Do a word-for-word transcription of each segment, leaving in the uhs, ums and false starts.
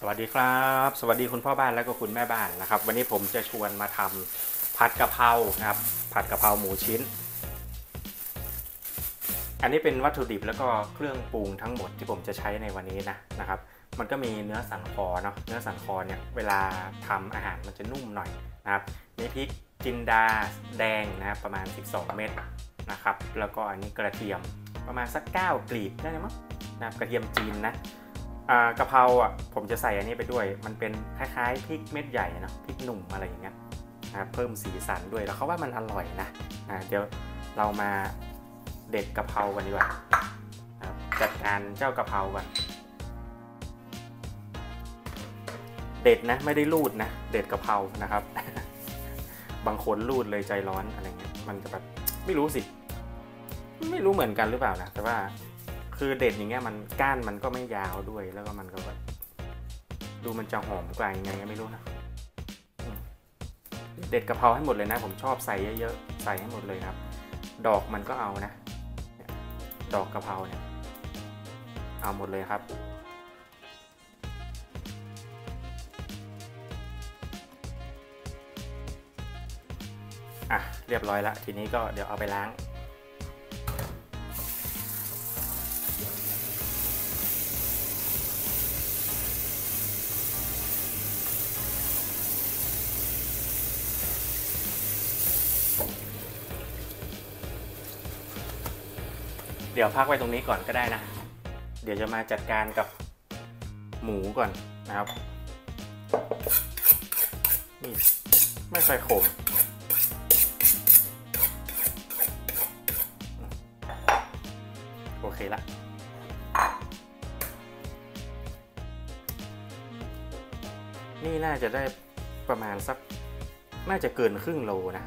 สวัสดีครับสวัสดีคุณพ่อบ้านและก็คุณแม่บ้านนะครับวันนี้ผมจะชวนมาทำผัดกะเพรานะครับผัดกะเพราหมูชิ้นอันนี้เป็นวัตถุดิบแล้วก็เครื่องปรุงทั้งหมดที่ผมจะใช้ในวันนี้นะนะครับมันก็มีเนื้อสันคอเนาะเนื้อสันคอเนี่ยเวลาทำอาหารมันจะนุ่มหน่อยนะครับมีพริกจินดาแดงนะครับประมาณสิบสองเม็ดนะครับแล้วก็อันนี้กระเทียมประมาณสักเก้ากลีบได้ไหมนะครับกระเทียมจีนนะกะเพราอ่ะผมจะใส่อันนี้ไปด้วยมันเป็นคล้ายๆพริกเม็ดใหญ่เนาะพริกหนุ่มอะไรอย่างเงี้ยนะเพิ่มสีสันด้วยแล้วเขาว่ามันอร่อยนะนะเดี๋ยวเรามาเด็ดกะเพรากันดีกว่าจัดการเจ้ากะเพรากันเด็ดนะไม่ได้รูดนะเด็ดกะเพรานะครับ บางคนรูดเลยใจร้อนอะไรเงี้ยมันจะแบบไม่รู้สิไม่รู้เหมือนกันหรือเปล่านะแต่ว่าคือเด็ดอย่างเงี้ยมันก้านมันก็ไม่ยาวด้วยแล้วก็มันก็แบบดูมันจะหอมกว่ายังไงไม่รู้นะเด็ดกะเพราให้หมดเลยนะผมชอบใส่เยอะๆใส่ให้หมดเลยครับดอกมันก็เอานะดอกกะเพราเนี่ยเอาหมดเลยครับอ่ะเรียบร้อยละทีนี้ก็เดี๋ยวเอาไปล้างเดี๋ยวพักไว้ตรงนี้ก่อนก็ได้นะเดี๋ยวจะมาจัดการกับหมูก่อนนะครับนี่ไม่ค่อยขมโอเคละนี่น่าจะได้ประมาณสักน่าจะเกินครึ่งโลนะ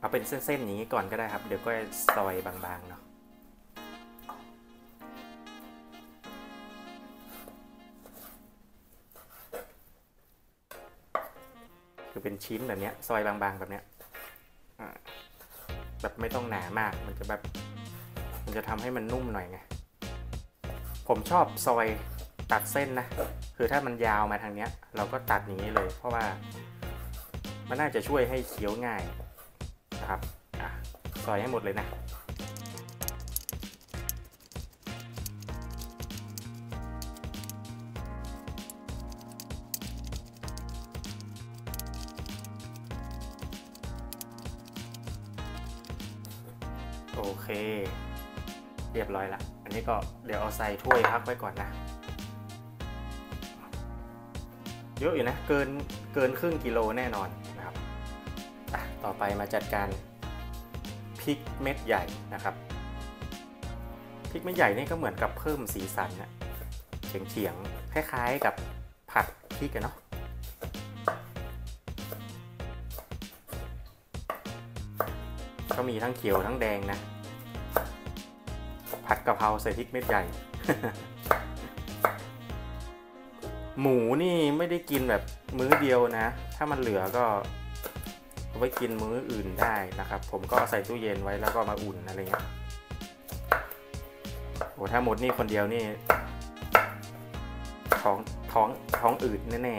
เอาเป็นเส้นๆอย่างนี้ก่อนก็ได้ครับเดี๋ยวก็ซอยบางๆเนาะคือเป็นชิ้นแบบนี้ซอยบางๆแบบนี้แบบไม่ต้องหนามากมันจะแบบมันจะทำให้มันนุ่มหน่อยไงผมชอบซอยตัดเส้นนะคือถ้ามันยาวมาทางเนี้ยเราก็ตัดอย่างนี้เลยเพราะว่ามันน่าจะช่วยให้เคี้ยวง่ายนะครับซอยให้หมดเลยนะโอเคเรียบร้อยละอันนี้ก็เดี๋ยวเอาใส่ถ้วยพักไว้ก่อนนะเยอะอยู่นะเกินเกินครึ่งกิโลแน่นอนนะครับต่อไปมาจัดการพริกเม็ดใหญ่นะครับพริกเม็ดใหญ่นี่ก็เหมือนกับเพิ่มสีสันนะเฉียงเฉียงคล้ายๆกับผัดพริกกันเนาะก็มีทั้งเขียวทั้งแดงนะผัดกะเพราใส่พริกเม็ดใหญ่ หมูนี่ไม่ได้กินแบบมื้อเดียวนะถ้ามันเหลือก็ไว้กินมื้ออื่นได้นะครับผมก็ใส่ตู้เย็นไว้แล้วก็มาอุ่นอะไรเงี้ยโอ้ถ้าหมดนี่คนเดียวนี่ท้องท้องท้องอืดแน่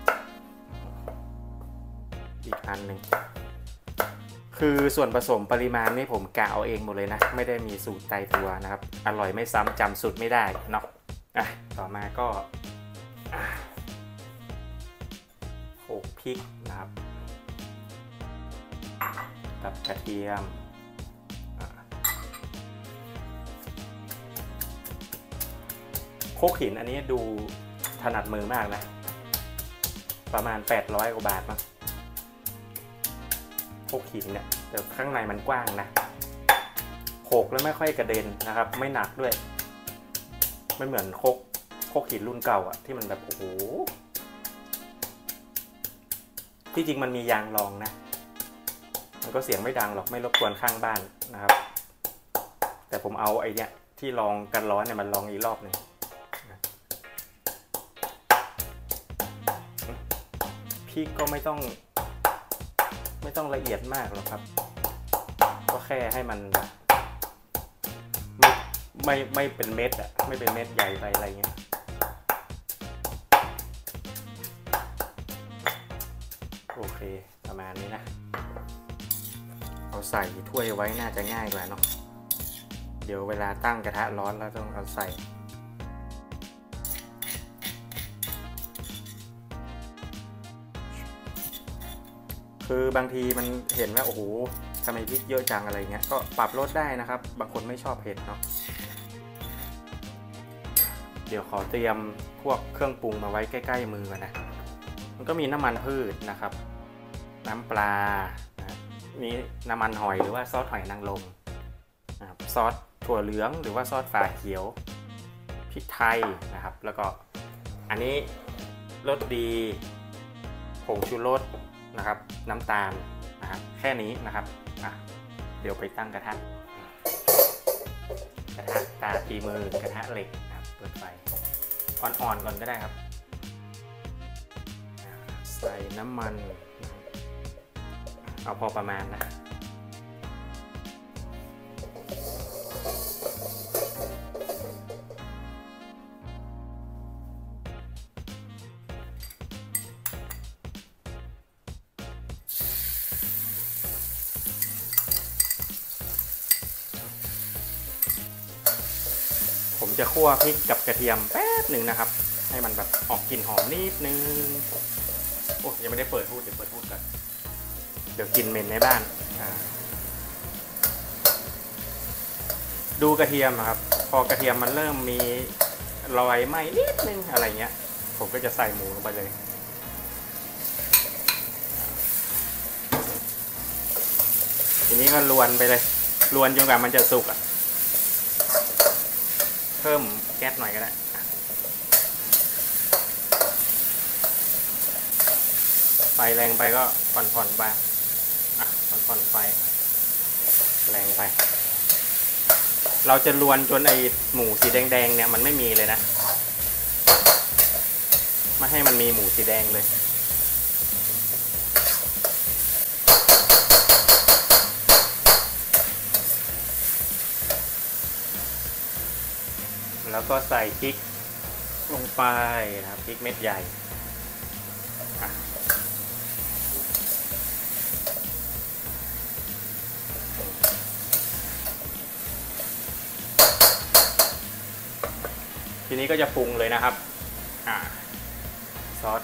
ๆอีกอันหนึ่งคือส่วนผสมปริมาณนี่ผมกะเอาเองหมดเลยนะไม่ได้มีสูตรตายตัวนะครับอร่อยไม่ซ้ำจำสูตรไม่ได้เนาะอ่ะต่อมาก็พริกนะครับกับกระเทียมโคกหินอันนี้ดูถนัดมือมากนะประมาณแปดร้อยกว่าบาทมั้งโคกหินเนี่ยแต่ข้างในมันกว้างนะโขกแล้วไม่ค่อยกระเด็นนะครับไม่หนักด้วยไม่เหมือนโคกโคกหินรุ่นเก่าอะที่มันแบบโอ้โหที่จริงมันมียางรองนะมันก็เสียงไม่ดังหรอกไม่รบกวนข้างบ้านนะครับแต่ผมเอาไอ้เนี่ยที่รองกันร้อนเนี่ยมันรองอีกรอบหนึ่งพริกก็ไม่ต้อง ไม่ต้องละเอียดมากหรอกครับก็แค่ให้มันไม่ไม่เป็นเม็ดอะไม่เป็นเม็ดใหญ่ไปอะไรเงี้ยโอเคประมาณนี้นะเอาใส่ถ้วยไว้น่าจะง่ายกว่าเนาะเดี๋ยวเวลาตั้งกระทะร้อนแล้วต้องเอาใส่คือบางทีมันเห็นว่าโอ้โหทำไมพริกเยอะจังอะไรเงี้ยก็ปรับลดได้นะครับบางคนไม่ชอบเผ็ดเนาะเดี๋ยวขอเตรียมพวกเครื่องปรุงมาไว้ใกล้ๆมือก่อนนะมันก็มีน้ำมันพืชนะครับน้ำปลานี่น้ำมันหอยหรือว่าซอสหอยนางรมซอสถั่วเหลืองหรือว่าซอสฝาเขียวพริกไทยนะครับแล้วก็อันนี้รสดีผงชูรสนะครับน้ำตาลนะครับแค่นี้นะครับเดี๋ยวไปตั้งกระทะกระทะตาตีมือกระทะเหล็กนะครับเปิดไฟอ่อนๆก่อนก็ได้ครับใส่น้ำมันเอาพอประมาณนะผมจะคั่วพริกกับกระเทียมแป๊บหนึ่งนะครับให้มันแบบออกกลิ่นหอมนิดนึงโอ้ยังไม่ได้เปิดพูดเดี๋ยวเปิดพูดก่อนเดี๋ยวกินเมนในบ้านดูกระเทียมนะครับพอกระเทียมมันเริ่มมีรอยไหม้นิดนึงอะไรเงี้ยผมก็จะใส่หมูลงไปเลยทีนี้ก็รวนไปเลยรวนจนกว่ามันจะสุกอ่ะเพิ่มแก๊สหน่อยก็ได้ไฟแรงไปก็ผ่อนๆไปอ่ะผ่อนๆไฟแรงไปเราจะรวนจนไอหมูสีแดงๆเนี่ยมันไม่มีเลยนะไม่ให้มันมีหมูสีแดงเลยแล้วก็ใส่พริกลงไปนะครับพริกเม็ดใหญ่ทีนี้ก็จะปรุงเลยนะครับอ่าซอส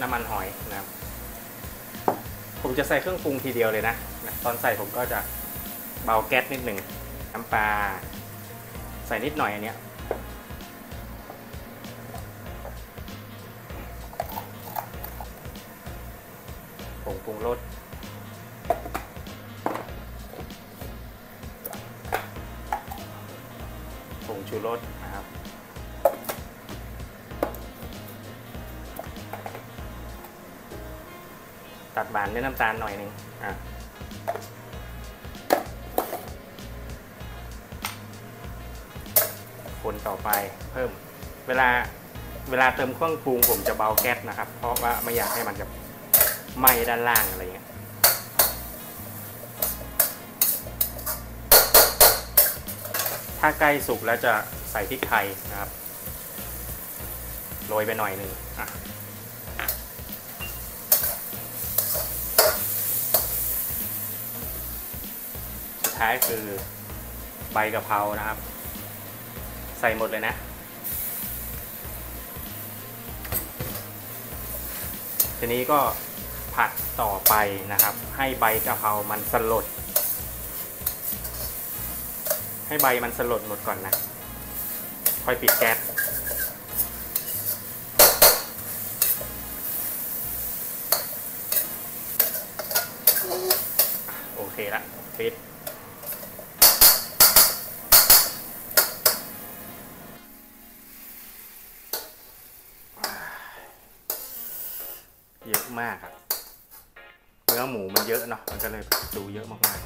น้ำมันหอยนะครับผมจะใส่เครื่องปรุงทีเดียวเลยนะตอนใส่ผมก็จะเบาแก๊สนิดหนึ่งน้ำปลาใส่นิดหน่อยอันเนี้ยผงปรุงรสผงชูรสนะครับตัดหวานด้วยน้ำตาลหน่อยนึงอ่ะคนต่อไปเพิ่มเวลาเวลาเติมเครื่องปรุงผมจะเบาแก๊สนะครับเพราะว่าไม่อยากให้มันจะไหม้ด้านล่างอะไรเงี้ยถ้าใกล้สุกแล้วจะใส่พริกไทยนะครับโรยไปหน่อยหนึ่งอ่ะสุดท้ายคือใบกะเพรานะครับใส่หมดเลยนะทีนี้ก็ผัดต่อไปนะครับให้ใบกะเพรามันสลดให้ใบมันสลดหมดก่อนนะค่อยปิดแก๊สโอเคละปิดเยอะมากครับเนื้อหมูมันเยอะเนาะมันก็เลยดูเยอะมากๆ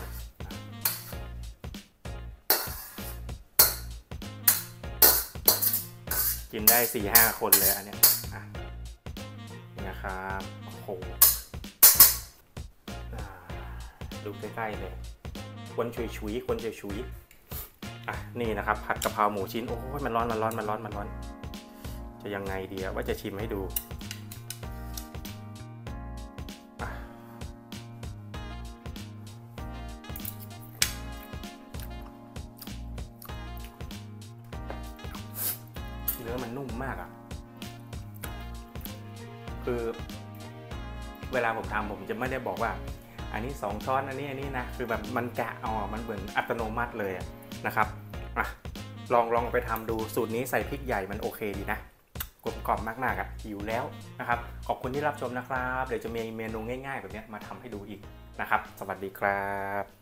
กินได้ สี่ห้า คนเลยอันเนี้ยนะครับโอ้โห ดูใกล้ๆเลยคนชุยชุยคนชุยชุยอ่ะนี่นะครับผัดกะเพราหมูชิ้นโอ้ยมันร้อนมันร้อนมันร้อนมันร้อนจะยังไงดีว่าจะชิมให้ดูเนื้อมันนุ่มมากอ่ะคือเวลาผมทำผมจะไม่ได้บอกว่าอันนี้สองช้อนอันนี้อันนี้นะคือแบบมันกะอ๋อมันเหมือนอัตโนมัติเลยนะครับอ่ะลองลองไปทำดูสูตรนี้ใส่พริกใหญ่มันโอเคดีนะกรอบกรอบมากๆอ่ะหิวแล้วนะครับขอบคุณที่รับชมนะครับเดี๋ยวจะมีเมนูง่ายๆแบบนี้มาทำให้ดูอีกนะครับสวัสดีครับ